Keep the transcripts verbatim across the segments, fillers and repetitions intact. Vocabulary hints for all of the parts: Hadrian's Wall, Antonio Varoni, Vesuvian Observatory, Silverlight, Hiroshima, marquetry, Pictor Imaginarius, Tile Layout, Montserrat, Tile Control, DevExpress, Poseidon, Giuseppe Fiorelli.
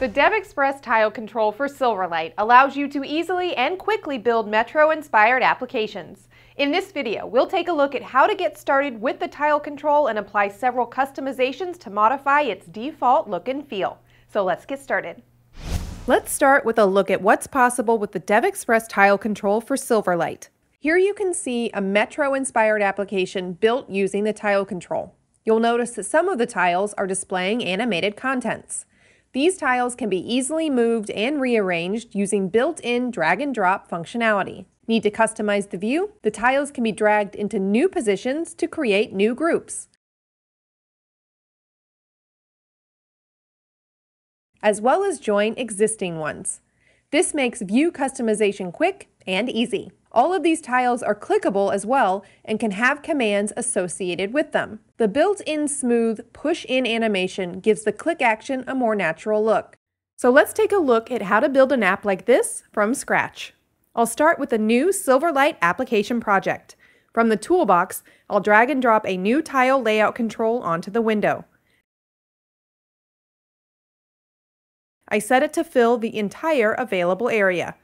The DevExpress Tile Control for Silverlight allows you to easily and quickly build Metro-inspired applications. In this video, we'll take a look at how to get started with the Tile Control and apply several customizations to modify its default look and feel. So let's get started. Let's start with a look at what's possible with the DevExpress Tile Control for Silverlight. Here you can see a Metro-inspired application built using the Tile Control. You'll notice that some of the tiles are displaying animated contents. These tiles can be easily moved and rearranged using built-in drag-and-drop functionality. Need to customize the view? The tiles can be dragged into new positions to create new groups, as well as join existing ones. This makes view customization quick and easy. All of these tiles are clickable as well and can have commands associated with them. The built-in smooth push-in animation gives the click action a more natural look. So let's take a look at how to build an app like this from scratch. I'll start with a new Silverlight application project. From the toolbox, I'll drag and drop a new Tile Layout control onto the window. I set it to fill the entire available area.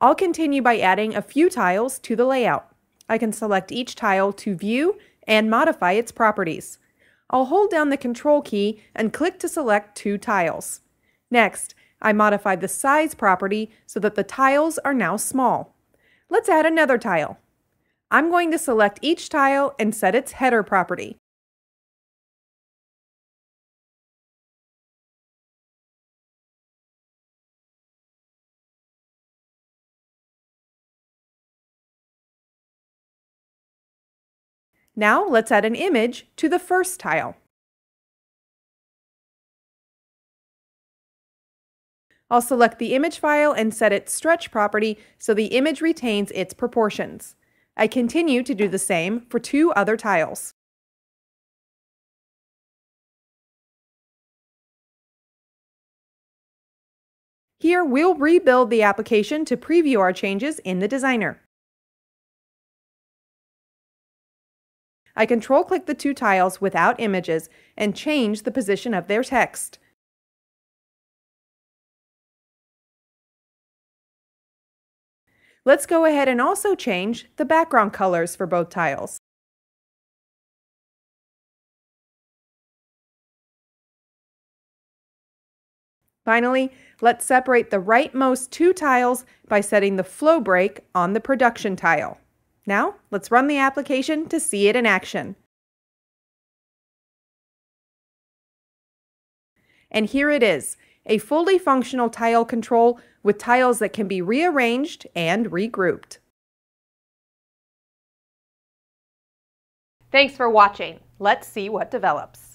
I'll continue by adding a few tiles to the layout. I can select each tile to view and modify its properties. I'll hold down the Control key and click to select two tiles. Next, I modify the size property so that the tiles are now small. Let's add another tile. I'm going to select each tile and set its header property. Now let's add an image to the first tile. I'll select the image file and set its stretch property so the image retains its proportions. I continue to do the same for two other tiles. Here we'll rebuild the application to preview our changes in the designer. I control-click the two tiles without images and change the position of their text. Let's go ahead and also change the background colors for both tiles. Finally, let's separate the rightmost two tiles by setting the flow break on the production tile. Now, let's run the application to see it in action. And here it is, a fully functional Tile Control with tiles that can be rearranged and regrouped. Thanks for watching. Let's see what develops.